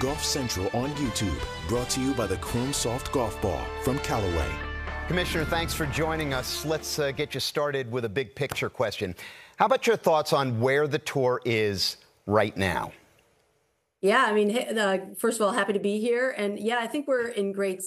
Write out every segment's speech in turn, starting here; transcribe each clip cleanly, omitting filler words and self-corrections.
Golf Central on YouTube, brought to you by the Chrome Soft Golf Ball from Callaway. Commissioner, thanks for joining us. Let's get you started with a big picture question. How about your thoughts on where the tour is right now? Yeah, I mean, first of all, happy to be here. And yeah, I think we're in great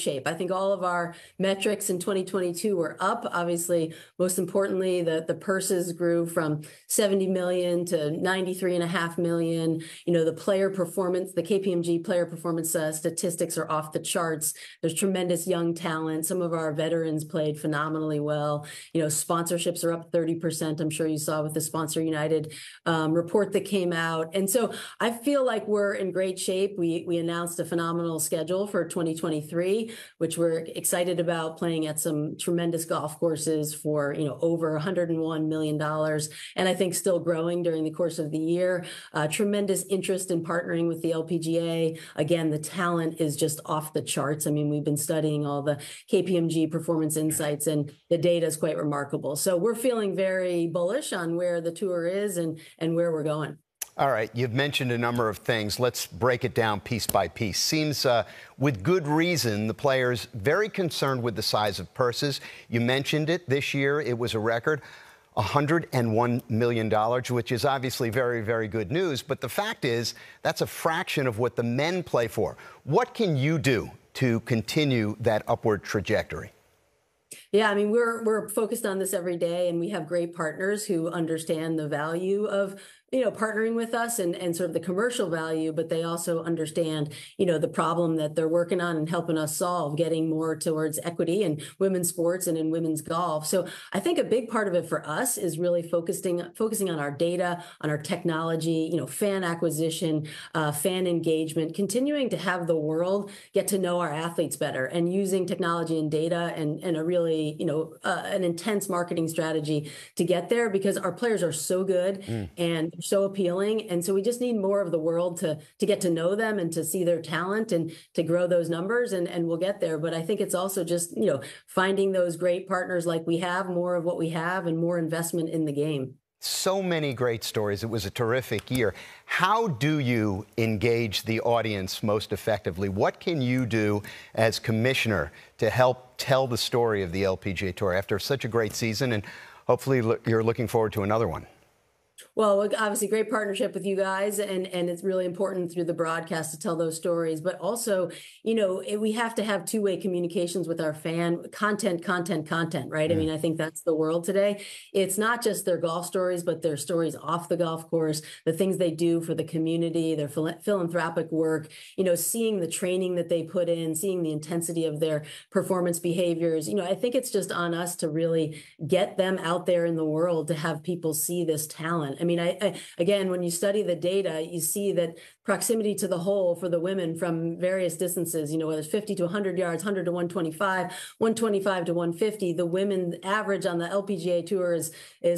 shape. I think all of our metrics in 2022 were up. Obviously, most importantly, the purses grew from 70 million to 93.5 million. You know, the player performance, the KPMG player performance statistics are off the charts. There's tremendous young talent. Some of our veterans played phenomenally well. You know, sponsorships are up 30%. I'm sure you saw with the Sponsor United report that came out. And so I feel like we're in great shape. We announced a phenomenal schedule for 2023, which we're excited about, playing at some tremendous golf courses for, you know, over $101 million. And I think still growing during the course of the year. Tremendous interest in partnering with the LPGA. Again, the talent is just off the charts. I mean, we've been studying all the KPMG performance insights and the data is quite remarkable. So we're feeling very bullish on where the tour is and where we're going. All right, you've mentioned a number of things. Let's break it down piece by piece. Seems with good reason the players very concerned with the size of purses. You mentioned it. This year it was a record, $101 million, which is obviously very, very good news. But the fact is that's a fraction of what the men play for. What can you do to continue that upward trajectory? Yeah, I mean, we're focused on this every day, and we have great partners who understand the value of, you know, partnering with us and sort of the commercial value, but they also understand, you know, the problem that they're working on and helping us solve, getting more towards equity in women's sports and in women's golf. So I think a big part of it for us is really focusing on our data, on our technology, you know, fan acquisition, fan engagement, continuing to have the world get to know our athletes better and using technology and data and a really, you know, an intense marketing strategy to get there, because our players are so good and so appealing. And so we just need more of the world to get to know them and to see their talent and to grow those numbers, and we'll get there. But I think it's also just, you know, finding those great partners like we have, more of what we have, and more investment in the game. So many great stories. It was a terrific year. How do you engage the audience most effectively? What can you do as commissioner to help tell the story of the LPGA Tour after such a great season? And hopefully you're looking forward to another one. Well, obviously, great partnership with you guys, and it's really important through the broadcast to tell those stories. But also, you know, we have to have two-way communications with our fan. Content, right? Yeah. I mean, I think that's the world today. It's not just their golf stories, but their stories off the golf course, the things they do for the community, their philanthropic work, you know, seeing the training that they put in, seeing the intensity of their performance behaviors. You know, I think it's just on us to really get them out there in the world to have people see this talent. I mean, again, when you study the data, you see that proximity to the hole for the women from various distances, you know, whether it's 50 to 100 yards, 100 to 125, 125 to 150, the women average on the LPGA Tour is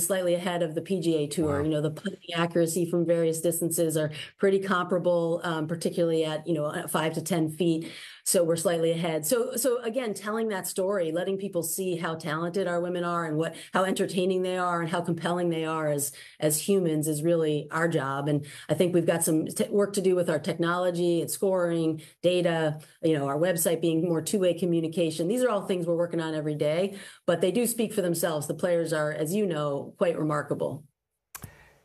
slightly ahead of the PGA Tour. Wow. You know, the putting accuracy from various distances are pretty comparable, particularly at, you know, 5 to 10 feet. So we're slightly ahead. So again, telling that story, letting people see how talented our women are and how entertaining they are and how compelling they are as humans is really our job. And I think we've got some work to do with our technology and scoring, data, you know, our website being more two-way communication. These are all things we're working on every day, but they do speak for themselves. The players are, as you know, quite remarkable.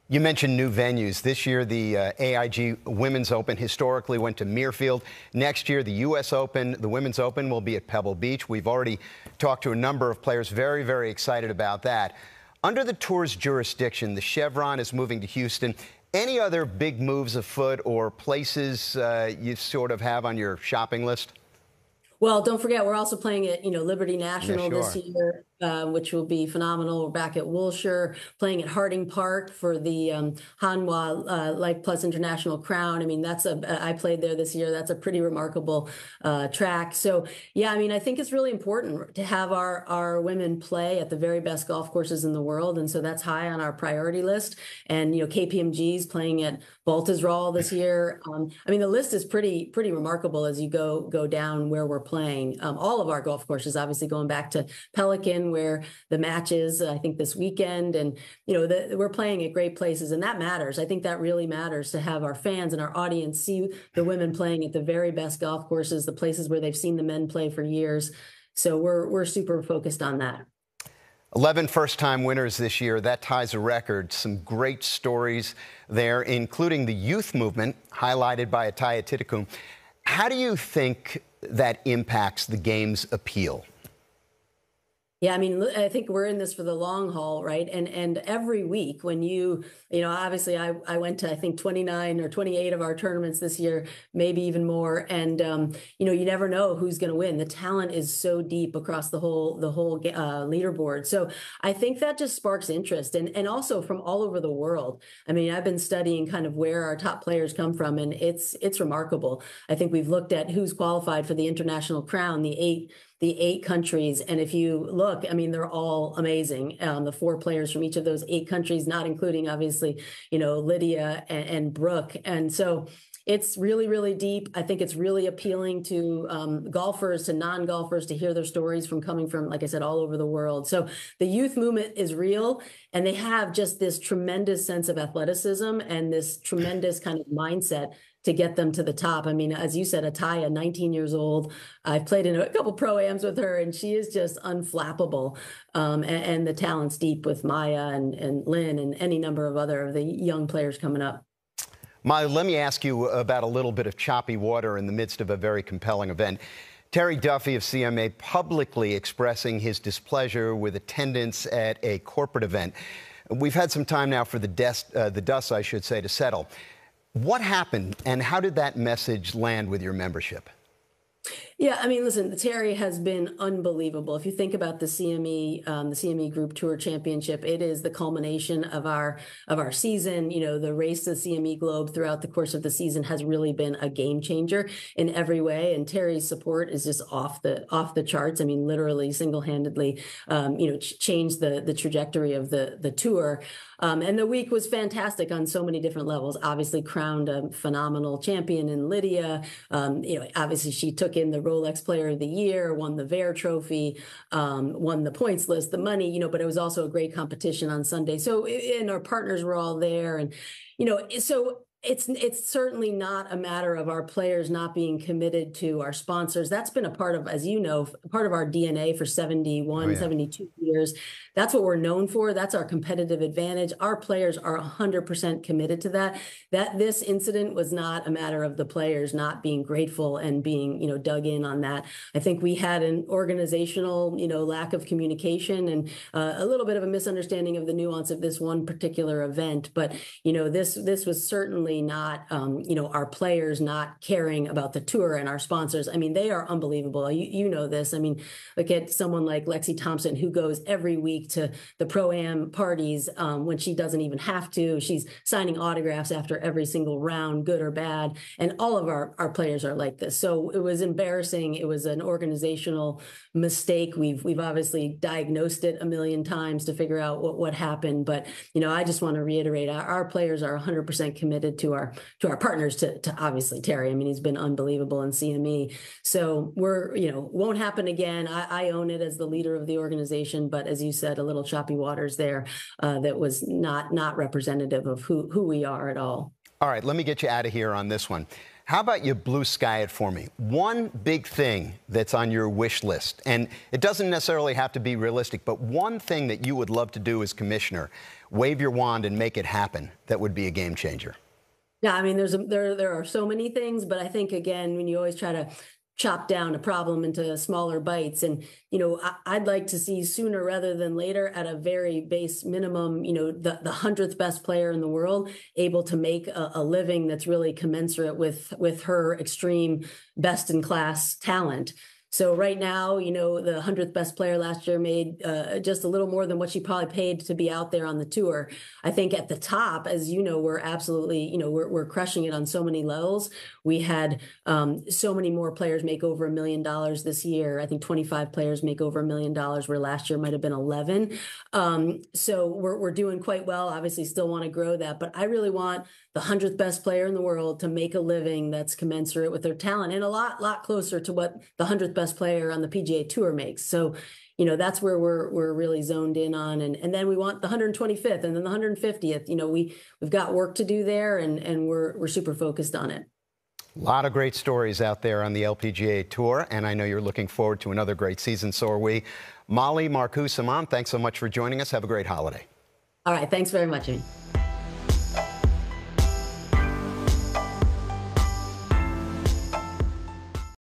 You mentioned new venues. This year, the AIG Women's Open historically went to Mirfield. Next year, the U.S. Open, the Women's Open, will be at Pebble Beach. We've already talked to a number of players very, very excited about that. Under the tour's jurisdiction, the Chevron is moving to Houston. Any other big moves afoot or places you sort of have on your shopping list? Well, don't forget, we're also playing at, you know, Liberty National this year, which will be phenomenal. We're back at Wilshire, playing at Harding Park for the Hanwha Life Plus International Crown. I mean, I played there this year. That's a pretty remarkable track. So, yeah, I mean, I think it's really important to have our women play at the very best golf courses in the world. And so that's high on our priority list. And, you know, KPMG's playing at Baltusrol this year. I mean, the list is pretty remarkable as you go down where we're playing. All of our golf courses, obviously, going back to Pelican, where the match is, I think, this weekend. And, you know, we're playing at great places, and that matters. I think that really matters to have our fans and our audience see the women playing at the very best golf courses, the places where they've seen the men play for years. So we're super focused on that. 11 first-time winners this year. That ties a record. Some great stories there, including the youth movement, highlighted by Ataya Titikum. How do you think that impacts the game's appeal? Yeah, I mean, I think we're in this for the long haul, right? And every week when you know, obviously I went to, I think, 29 or 28 of our tournaments this year, maybe even more. And, you know, you never know who's going to win. The talent is so deep across the whole leaderboard. So I think that just sparks interest, and also from all over the world. I mean, I've been studying kind of where our top players come from, and it's remarkable. I think we've looked at who's qualified for the International Crown, the eight countries. And if you look, I mean, they're all amazing. The four players from each of those 8 countries, not including, obviously, you know, Lydia and Brooke. And so it's really, really deep. I think it's really appealing to golfers, to non-golfers, to hear their stories coming from, like I said, all over the world. So the youth movement is real, and they have just this tremendous sense of athleticism and this tremendous kind of mindset to get them to the top. I mean, as you said, Ataya, 19 years old. I've played in a couple pro-ams with her, and she is just unflappable. And the talent's deep with Maya and Lynn and any number of other of the young players coming up. Maya, let me ask you about a little bit of choppy water in the midst of a very compelling event. Terry Duffy of CMA publicly expressing his displeasure with attendance at a corporate event. We've had some time now for the dust to settle. What happened, and how did that message land with your membership? Yeah, I mean, listen, Terry has been unbelievable. If you think about the CME Group Tour Championship, it is the culmination of our season. You know, the race to the CME Globe throughout the course of the season has really been a game changer in every way. And Terry's support is just off the charts. I mean, literally single-handedly, you know, changed the trajectory of the tour. And the week was fantastic on so many different levels. Obviously, crowned a phenomenal champion in Lydia. You know, obviously she took in the Rolex Player of the Year, won the Vare trophy, won the points list, the money, you know, but it was also a great competition on Sunday. So, and our partners were all there, and, you know, so it's certainly not a matter of our players not being committed to our sponsors. That's been a part of, as you know, part of our DNA for 71, 72 years. That's what we're known for. That's our competitive advantage. Our players are 100% committed to that. That this incident was not a matter of the players not being grateful and being, you know, dug in on that. I think we had an organizational, you know, lack of communication and a little bit of a misunderstanding of the nuance of this one particular event. But, you know, this was certainly not, you know, our players not caring about the tour and our sponsors. I mean, they are unbelievable. You know this. I mean, look at someone like Lexi Thompson, who goes every week to the pro-am parties when she doesn't even have to. She's signing autographs after every single round, good or bad. And all of our players are like this. So it was embarrassing. It was an organizational mistake. We've obviously diagnosed it a million times to figure out what happened. But, you know, I just want to reiterate, our players are 100% committed to our partners, to obviously Terry. I mean, he's been unbelievable in CME. So we're, you know, won't happen again. I own it as the leader of the organization, but as you said, a little choppy waters there that was not representative of who we are at all. All right, let me get you out of here on this one. How about you blue sky it for me? One big thing that's on your wish list, and it doesn't necessarily have to be realistic, but one thing that you would love to do as commissioner, wave your wand and make it happen, that would be a game changer. Yeah, I mean, there are so many things, but I think, again, when you always try to chop down a problem into smaller bites, and, you know, I'd like to see sooner rather than later, at a very base minimum, you know, the 100th best player in the world able to make a living that's really commensurate with her extreme best-in-class talent. So right now, you know, the 100th best player last year made just a little more than what she probably paid to be out there on the tour. I think at the top, as you know, we're absolutely, you know, we're crushing it on so many levels. We had so many more players make over $1 million this year. I think 25 players make over $1 million, where last year might have been 11. So we're doing quite well. Obviously, still want to grow that, but I really want the 100th best player in the world to make a living that's commensurate with their talent, and a lot closer to what the 100th best player on the PGA Tour makes. So, you know, that's where we're really zoned in on. And then we want the 125th and then the 150th. You know, we've got work to do there, and we're super focused on it. A lot of great stories out there on the LPGA Tour, and I know you're looking forward to another great season, so are we. Molly, Marcus, Amon, thanks so much for joining us. Have a great holiday. All right, thanks very much, Amy.